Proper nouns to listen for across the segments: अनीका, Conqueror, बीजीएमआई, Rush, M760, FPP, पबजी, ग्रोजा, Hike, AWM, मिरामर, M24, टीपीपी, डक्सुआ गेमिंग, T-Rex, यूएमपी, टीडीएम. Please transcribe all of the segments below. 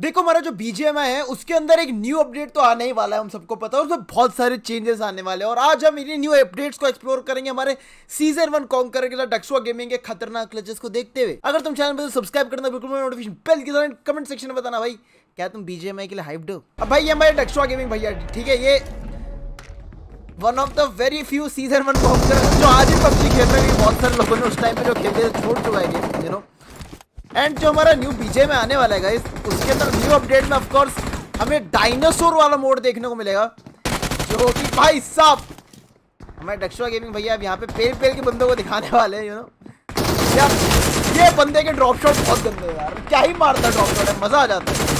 देखो हमारा जो बीजीएमआई है उसके अंदर एक न्यू अपडेट तो आने ही वाला है, हम सबको पता है, उसमें बहुत सारे चेंजेस आने वाले हैं। और आज हम इन्हीं न्यू अपडेट्स को एक्सप्लोर करेंगे हमारे सीजन 1 कॉन्कर के लिए डक्सुआ गेमिंग के खतरनाक क्लचेस को देखते हुए। अगर तुम चैनल पर सब्सक्राइब करना बिल्कुल नोटिफिकेशन बेल के साथ, कमेंट सेक्शन में बताना भाई क्या तुम बीजीएमआई के लिए हाइप्ड हो। अब भाई ये हमारे डक्सुआ गेमिंग भैया, ठीक है, ये one of the very few season 1 conqueror जो आज ही पबजी खेल रहे हैं। बहुत सारे लोगों ने उस टाइम पे जो खेलते छोड़ चुका है गेम, यू नो। एंड जो हमारा न्यू बीजे में आने वाला है गाइस, उसके अंदर न्यू अपडेट में ऑफ कोर्स हमें डायनासोर वाला मोड देखने को मिलेगा, जो कि भाई साहब हमारे डक्सुआ गेमिंग भैया अब यहाँ पे पेल पेल के बंदों को दिखाने वाले हैं, यू नो। यार ये बंदे के ड्रॉप शॉट बहुत गंदे हैं यार, क्या ही मारता ड्रॉप शॉट है, मजा आ जाता है।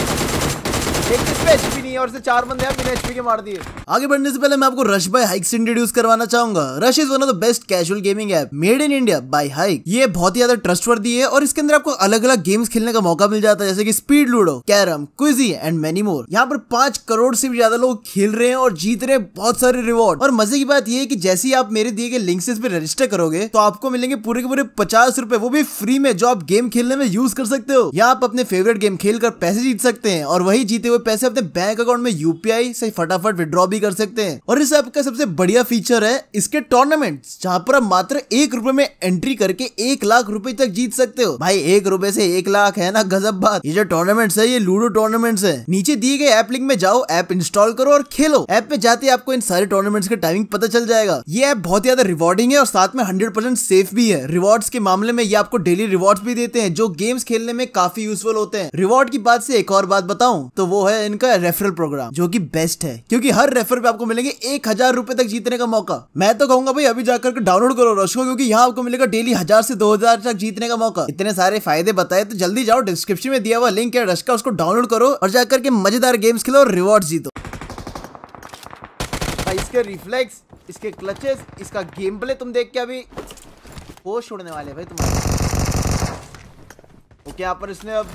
एक पे एचपी नहीं है और से 4 बंदे हैं बिना एचपी के मार दिए। आगे बढ़ने से पहले मैं आपको रश बाय हाइक्स इंट्रोड्यूस करवाना चाहूंगा। Rush is one of the best casual gaming app made in India by Hike. ये बहुत ही ज्यादा ट्रस्टवर्दी है और इसके अंदर आपको अलग अलग गेम्स खेलने का मौका मिल जाता है, जैसे कि speed ludo, carrom, quizzy and many more. यहाँ पर 5 करोड़ से भी ज्यादा लोग खेल रहे हैं और जीत रहे हैं बहुत सारे रिवॉर्ड। और मजे की बात यह है की जैसे ही आप मेरे दिए गए लिंक से इस पे रजिस्टर करोगे तो आपको मिलेंगे पूरे के पूरे 50 रुपए, वो भी फ्री में, जो आप गेम खेलने में यूज कर सकते हो। यहाँ आप अपने फेवरेट गेम खेल कर पैसे जीत सकते हैं और वही जीते पैसे अपने बैंक अकाउंट में यूपीआई से फटाफट विड्रॉ भी कर सकते हैं। और इस ऐप का सबसे बढ़िया फीचर है इसके टूर्नामेंट्स, जहां पर आप मात्र 1 रुपए में एंट्री करके 1 लाख रुपए तक जीत सकते हो। भाई 1 रुपए से 1 लाख है ना, गजब बात। ये जो टूर्नामेंट्स है ये लूडो टूर्नामेंट्स है। नीचे दिए गए ऐप लिंक में जाओ, ऐप इंस्टॉल करो और खेलो। ऐप में जाते आपको इन सारे टूर्नामेंट्स का टाइमिंग पता चल जाएगा। ये ऐप बहुत ज्यादा रिवॉर्डिंग है और साथ में 100% सेफ भी है। रिवॉर्ड्स के मामले में ये आपको डेली रिवॉर्ड्स भी देते हैं जो गेम्स खेलने में काफी यूजफुल होते हैं। रिवॉर्ड की बात से एक और बात बताऊं तो वो है इनका रेफरल प्रोग्राम, जो कि बेस्ट है क्योंकि हर रेफर पे आपको मिलेंगे 1000 रुपए तक जीतने का मौका। मैं तो कहूंगा भाई अभी जाकर डाउनलोड करो रश को, क्योंकि यहाँ आपको मिलेगा डेली 1000 से 2000 तक जीतने का मौका। इतने सारे फायदे बताए तो जल्दी जाओ, डिस्क्रिप्शन में दिया हुआ लिंक है रश का, उसको डाउनलोड करो और जाकर के मजेदार गेम्स खेलो और रिवॉर्ड जीतो। इसके रिफ्लेक्स, इसके क्लचेस, इसका गेम प्ले तुम देख के अभी होश उड़ने वाले भाई तुम्हारे। ओके, यहाँ पर इसने अब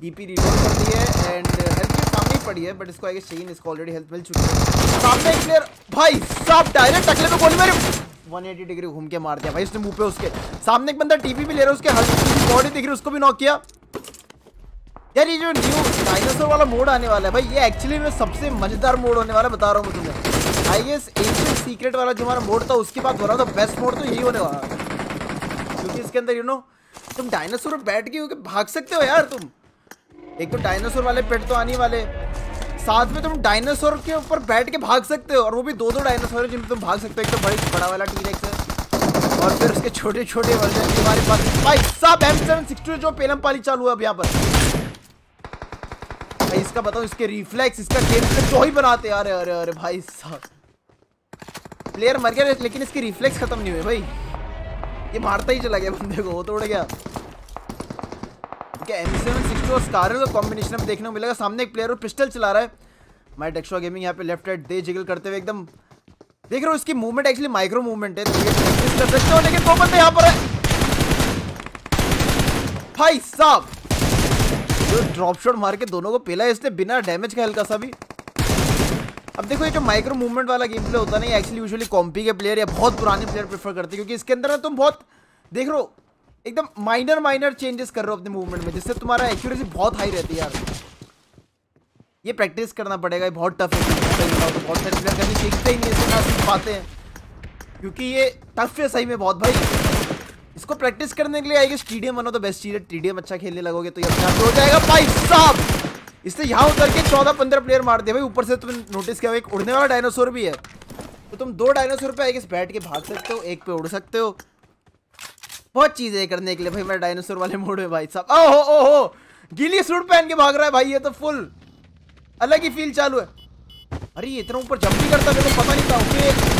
डीपी रिलोड कर दी है एंड हेल्थ के सामने ही पड़ी है, बट इसको आगे चाहिए, इसको ऑलरेडी हेल्थ मिल चुकी है। सामने एक प्लेयर भाई साहब डायरेक्ट टकले पे गोली मारी, 180 डिग्री घूम के मार दिया भाई उसने मुंह पे। उसके सामने एक बंदा टीपी भी ले रहा है, उसके हेल्थ की बॉडी दिख रही है, उसको भी नॉक किया। यार ये जो न्यू डायनासोर वाला मोड आने वाला है भाई, ये एक्चुअली में सबसे मजेदार मोड होने वाला, बता रहा हूँ मैं तुम्हें। आई गेस एंशिएंट सीक्रेट वाला जो हमारा मोड था उसके बाद हो रहा था बेस्ट मोड, तो यही होने वाला है, क्योंकि इसके अंदर यू नो तुम डायनासोर पे बैठ के भाग सकते हो यार। तुम एक तो डायनासोर वाले पेट तो आने वाले, साथ में तुम डायनासोर के ऊपर बैठ के भाग सकते हो, और वो भी 2-2 डायनासोर है जिनमें तुम भाग सकते हो। एक तो बड़ी बड़ा वाला T-Rex है और फिर उसके छोटे छोटे वर्जन तुम्हारे पास। भाई साहब M760 जो पेलम पाली चालू है अब यहाँ पर भाई, इसका बताओ इसके रिफ्लेक्स, इसका गेम से जो ही बनाते यार। अरे अरे भाई साहब प्लेयर मर गया लेकिन इसके रिफ्लेक्स खत्म नहीं हुए भाई, ये मारता ही चला गया बंदे को, वो तो उड़ गया। M760 और स्कार का कॉम्बिनेशन में देखने को मिलेगा। सामने एक प्लेयर और पिस्टल चला रहा है। माय डक्सुआ गेमिंग यहाँ पे लेफ्ट राइट दे जिगल करते हुए एकदम देख रहे हो, इसकी मूवमेंट एक्चुअली माइक्रो मूवमेंट है, तो ये प्रैक्टिस कर सकते हो। लेकिन दो बंदे यहाँ पर है भाई साहब, जो ड्रॉप शॉट मार के दोनों को पेला है इसने बिना डैमेज का हल्का सा भी। अब देखो ये जो माइक्रो मूवमेंट वाला गेम प्ले होता है ना, एक्चुअली यूजुअली कॉम्पी के प्लेयर या बहुत पुराने प्लेयर प्रेफर करते हैं, क्योंकि इसके अंदर तुम बहुत देख रहे हो एकदम माइनर चेंजेस कर रहे हो अपने मूवमेंट में, जिससे तुम्हारा एक्यूरेसी बहुत हाई रहती है यार। ये प्रैक्टिस करना पड़ेगा, ये बहुत टफ है, बहुत सारे प्लेयर कभी सीखते ही नहीं इससे, ना सीख पाते हैं क्योंकि ये टफ है सही में बहुत भाई। इसको प्रैक्टिस करने के लिए आएगी टीडीएम बनो तो बेस्ट चीज़ है। टीडीएम अच्छा खेलने लगोगे तो ये अपने आप हो जाएगा। भाई साहब इससे यहाँ उतर के 14-15 प्लेयर मार दिया भाई। ऊपर से तुमने नोटिस किया एक उड़ने वाला डायनासोर भी है, तो तुम 2 डायनासोर पर आएगी बैठ के भाग सकते हो, एक पे उड़ सकते हो, बहुत चीजें करने के लिए भाई मेरा डायनासोर वाले मोड में। भाई साहब ओहो गीली सूट पहन के भाग रहा है भाई, ये तो फुल अलग ही फील चालू है। अरे ये इतना ऊपर जंप नहीं करता, मेरे को पता नहीं था। ओके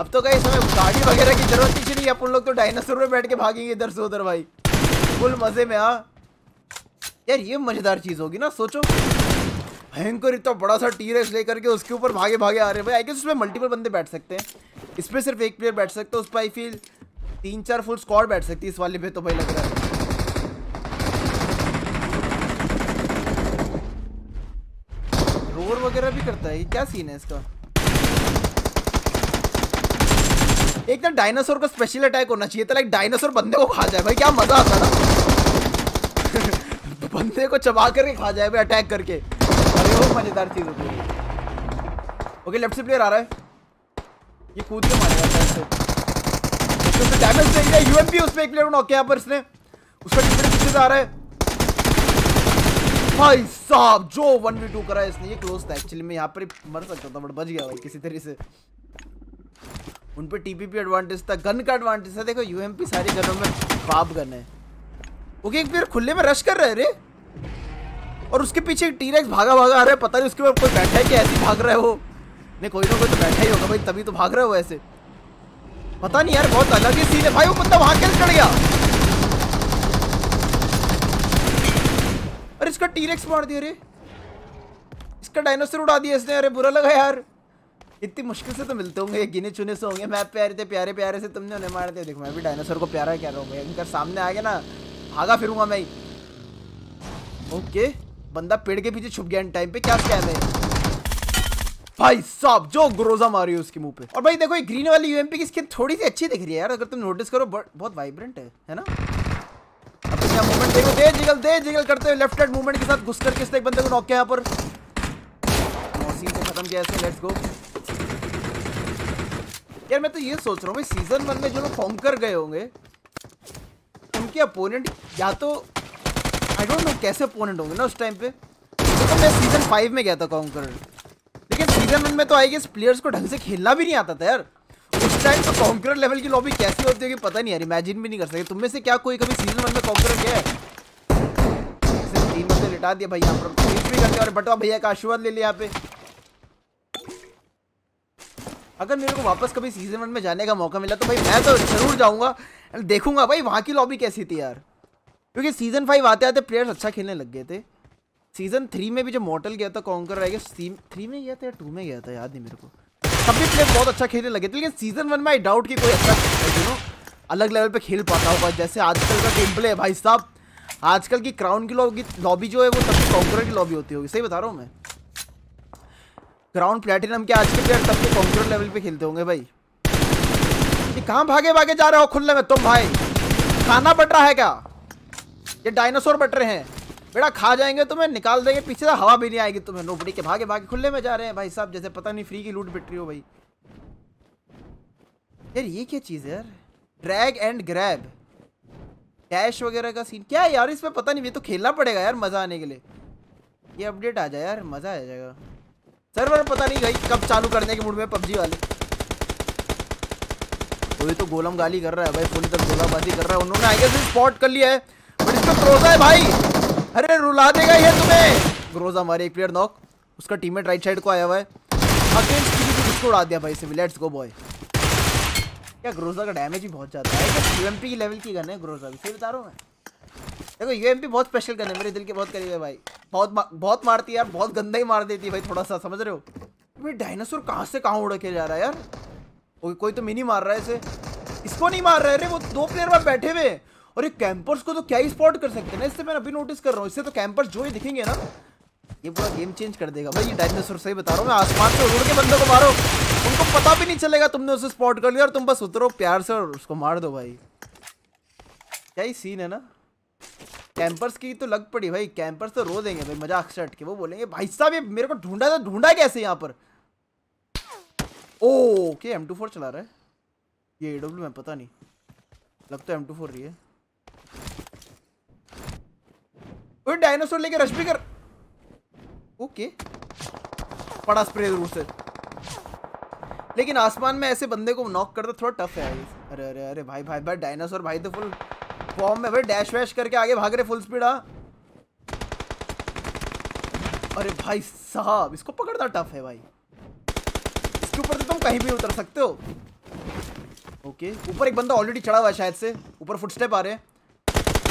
अब तो गाइस हमें गाड़ी वगैरह की जरूरत ही नहीं है, अपन लोग तो डायनासोर में बैठ के भागेंगे इधर से उधर भाई, फुल मजे में। हाँ यार ये मजेदार चीज होगी ना, सोचो भयंकर इतना बड़ा सा T-Rex लेकर के उसके ऊपर भागे भागे आ रहे भाई। आई गेस उसमें मल्टीपल बंदे बैठ सकते हैं, इसमें सिर्फ एक प्लेयर बैठ सकता है, उस पर आई फील 3-4 फुल स्क्वाड बैठ सकती है इस वाले पे तो भाई लग रहा है। रोर वगैरह भी करता है, क्या सीन है इसका। एक ना डायनासोर का स्पेशल अटैक होना चाहिए था, लाइक डायनासोर बंदे को खा जाए भाई, क्या मजा आता ना बंदे को चबा करके खा जाए अटैक करके। अरे वो मजेदार चीज होती है। ओके लेफ्ट से प्लेयर आ रहा है, ये कूद के मारेगा उसको, उससे डैमेज दे दिया यूएमपी उसमें, एक प्लेयर को नॉक किया पर इसने, उसका डिफेंस पीछे से आ रहा है। भाई साहब जो 1v2 करा इसने, ये क्लोज था एक्चुअली, मैं यहाँ पर मर सकता था बट बच गया भाई किसी तरीके से। उन पे टीपीपी एडवांटेज था, गन का एडवांटेज था। देखो यूएमपी सारी गनों में बाप गन है। ओके एक प्लेयर खुले में रश कर रहा है रे, और उसके पीछे टीरेक्स भागा आ रहा है, पता नहीं उसके बाद कोई बैठा है कि ऐसे भाग रहा है वो। नहीं कोई ना कोई तो बैठा ही होगा भाई, तभी तो भाग रहा है वो ऐसे, पता नहीं यार बहुत अलग ही सीन है भाई। वो बंदा वहां कैसे चढ़ गया, अरे इसका टीरेक्स मार दिया रे, इसका डायनासोर उड़ा दिया इसने। अरे बुरा लगा यार, इतनी मुश्किल से तो मिलते होंगे, गिने चुने से होंगे मैप पे आ रहे थे, प्यारे प्यारे से तुमने उन्हें मार दिया। देखो मैं भी डायनासोर को प्यारा कह रहा हूँ भाई, इनका सामने आ गया ना भागा फिरूंगा मैं। ओके बंदा पेड़ के पीछे छुप गया इन टाइम पे, क्या स्कैम है भाई साहब, जो ग्रोजा मारी है उसके मुंह पे। और भाई देखो ये ग्रीन वाली यूएमपी की स्किन थोड़ी सी अच्छी दिख रही है यार, अगर तुम नोटिस करो बहुत वाइब्रेंट है ना। अब तुम क्या मूवमेंट देखो, दे जिगल करते हुए लेफ्ट हैंड मूवमेंट के साथ घुस करके इसने एक बंदे को नॉक किया, यहाँ पर मौसी से खत्म किया ऐसे। लेट्स गो यार, मैं तो ये सोच रहा हूँ भाई सीजन 1 में जो लोग कॉन्कर गए होंगे उनके अपोनेंट या तो आई डोंट नो कैसे अपोनेंट होंगे ना उस टाइम पे। तो मैं सीजन 5 में गया था कॉन्कर, लेकिन सीजन 1 में तो आई गेस प्लेयर्स को ढंग से खेलना भी नहीं आता था यार उस टाइम। तो कॉन्कर लेवल की लॉबी कैसी होती होगी पता नहीं यार, इमेजिन भी नहीं कर सकते। तुम में से क्या कोई कभी सीजन 1 में कॉन्कर गया है? सिर्फ 3 बंदे लिटा दिया भाई यहाँ पर, और बटवा भैया का आशीर्वाद ले लिया यहाँ पे। अगर मेरे को वापस कभी सीजन 1 में जाने का मौका मिला तो भाई मैं तो जरूर जाऊंगा, देखूंगा भाई वहाँ की लॉबी कैसी थी यार। क्योंकि सीजन 5 आते आते प्लेयर्स अच्छा खेलने लग गए थे। सीजन 3 में भी जो मॉर्टल गया था कॉन्कर, आई गेस 3 में गया था या 2 में गया था, याद नहीं मेरे को, सभी प्लेयर बहुत अच्छा खेलने लगे थे। लेकिन सीजन 1 में आई डाउट कि कोई अच्छा अलग लेवल पर खेल पाता होगा जैसे आजकल का गेम प्ले है भाई साहब। आजकल की क्राउन की लॉबी जो है वो सबसे कॉन्कर की लॉबी होती होगी, सही बता रहा हूँ मैं। ग्राउंड प्लेटिनम के आज के प्लेयर सबके कॉन्क्रीट लेवल पे खेलते होंगे भाई। ये कहाँ भागे जा रहे हो खुले में तुम भाई? खाना बट रहा है क्या? ये डायनासोर बट रहे हैं बेटा, खा जाएंगे तुम्हें, निकाल देंगे पीछे से, हवा भी नहीं आएगी तुम्हें। नोबडी के भागे खुले में जा रहे हैं भाई साहब, जैसे पता नहीं फ्री की लूट बिट रही हो भाई। यार ये क्या चीज़ है यार, ड्रैग एंड ग्रैब कैश वगैरह का सीन क्या है यार इसमें, पता नहीं। ये तो खेलना पड़ेगा यार मज़ा आने के लिए, ये अपडेट आ जाए यार मज़ा आ जाएगा। सर्वर पता नहीं भाई कब चालू करने के मूड में पबजी वाले। तो ये तो गोलम गाली कर रहा है भाई, पूरी तरह गोलाबाजी कर रहा है। उन्होंने आई गेस स्पॉट कर लिया है बट इसको क्रोजा है भाई, अरे रुला देगा ये तुम्हें। ग्रोजा मारे, एक प्लेयर नॉक, उसका टीममेट राइट साइड को आया हुआ है, अगेंस्ट उड़ा दिया भाई इसे भी। Let's go boy. क्या ग्रोजा का डैमेज भी बहुत ज़्यादा है, यूएमपी की लेवल की गन है ग्रोजा भी, सही बता रहा हूँ मैं। देखो यूएमपी बहुत स्पेशल गन है, मेरे दिल के बहुत करीब है भाई। बहुत मारती है यार, बहुत गंदा ही मार देती है भाई, थोड़ा सा समझ रहे हो भाई। डायनासोर कहाँ से कहाँ उड़ के जा रहा है यार। कोई तो मिनी मार रहा है इसे, इसको नहीं मार रहा है रे, वो 2 प्लेयर वहाँ बैठे हुए। और ये कैंपर्स को तो क्या ही स्पॉट कर सकते हैं ना, इससे मैं अभी नोटिस कर रहा हूँ। इससे तो कैंपर्स जो ही दिखेंगे ना, ये पूरा गेम चेंज कर देगा भाई ये डायनासोर, सही बता रहा हूँ मैं। आसमान से उड़ के बंदों को मारो, उनको पता भी नहीं चलेगा तुमने उसे स्पॉट कर लिया, और तुम बस उतरो प्यार से और उसको मार दो भाई। क्या ही सीन है ना। कैंपर्स की तो लग पड़ी भाई, कैंपर्स तो रो देंगे भाई मजाक से हट के। वो बोलेंगे भाई साहब ये मेरे को ढूंढा था, ढूंढा कैसे यहाँ पर। ओके M24 चला रहा है ये AWM, पता नहीं, लग तो M24 रही है। ओए डायनासोर लेके रश भी कर। ओके पड़ा स्प्रे जरूर से, लेकिन आसमान में ऐसे बंदे को नॉक करना थोड़ा टफ है। अरे अरे अरे भाई भाई भाई डायनासोर भाई तो फुल फॉर्म में भाई, डैश वैश करके आगे भाग रहे फुल स्पीड। अरे भाई साहब इसको पकड़ना टफ है भाई, इसके ऊपर तो तुम कहीं भी उतर सकते हो। ओके ऊपर एक बंदा ऑलरेडी चढ़ा हुआ है, शायद से ऊपर फुटस्टेप आ रहे हैं,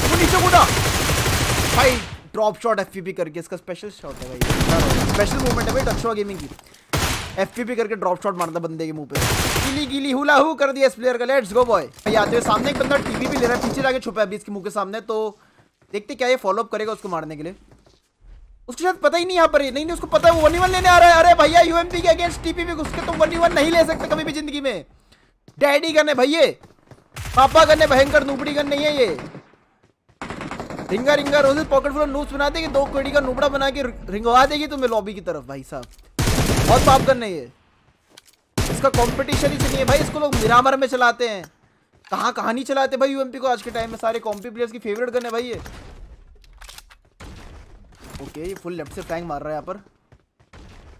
वो नीचे कूदा भाई। ड्रॉप शॉट FPP करके इसका स्पेशल शॉट है भाई, स्पेशल मूवमेंट है भाई डक्सुआ गेमिंग की। FPP करके ड्रॉप शॉट मारता बंदे के मुंह पे, गीली गीली हुला हु कर दिया इस प्लेयर का। Let's go boy. आते हुए सामने एक बंदा टीवी भी ले रहा है, पीछे जाके छुपा है अभी इसके मुंह के सामने, तो देखते क्या ये फॉलो अप करेगा उसको मारने के लिए। उसके साथ पता ही नहीं यहाँ पर, नहीं उसको पता है वो 1v1 लेने आ रहा है। अरे भैया यूएमपी के अगेंस्ट टीपीपी घुस के तुम 1v1 नहीं ले सकते कभी भी जिंदगी में। डैडी गन है भैया, पापा गन है, भयंकर नूबड़ी गन नहीं है ये। रिंगा रिंगा रोजेस पॉकेट फुल नूब्स बना देगी, 2 करोड़ का नूबड़ा बना के रिंगवा देगी तुम्हें लॉबी की तरफ। भाई साहब बहुत पाप करना है, इसका कंपटीशन ही चाहिए भाई। इसको लोग मिरामर में चलाते हैं, कहाँ कहाँ नहीं चलाते भाई यूएमपी को। आज के टाइम में सारे कॉम्पी प्लेयर्स की फेवरेट गन है भाई ये। ओके ये फुल लेफ्ट से फ्लैंक मार रहा है यहाँ पर,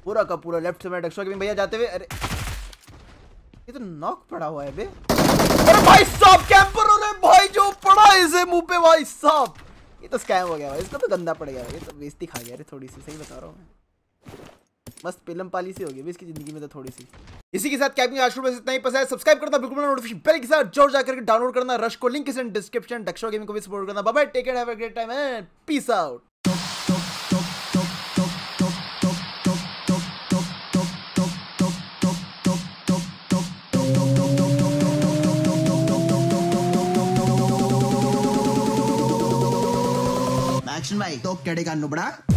पूरा का पूरा लेफ्ट से। मैं डक्सुआ गेमिंग भैया जाते हुए, अरे ये तो नॉक पड़ा हुआ है बे। अरे भाई साहब कैंपर हो रहे भाई, जो पड़ा इसे मुंह पे भाई साहब। ये तो स्कैम हो गया भाई, इसका तो गंदा पड़ गया, ये तो बेइज्जती खा गया। अरे थोड़ी सी सही बता रहा हूँ मैं, मस्त पिलम पाली सी हो गई इसकी ज़िंदगी में तो थोड़ी सी। इसी के साथ कैपिंग आज में इतना ही। पसंद है सब्सक्राइब करना बिल्कुल, नोटिफिकेशन बेल के साथ जोर जाकर के डाउनलोड करना रश को, लिंक इज इन डिस्क्रिप्शन। डक्सुआ गेमिंग को भी सपोर्ट करना। Bye bye, take care, have a great time and peace out. भाई तो कड़े का नुबड़ा।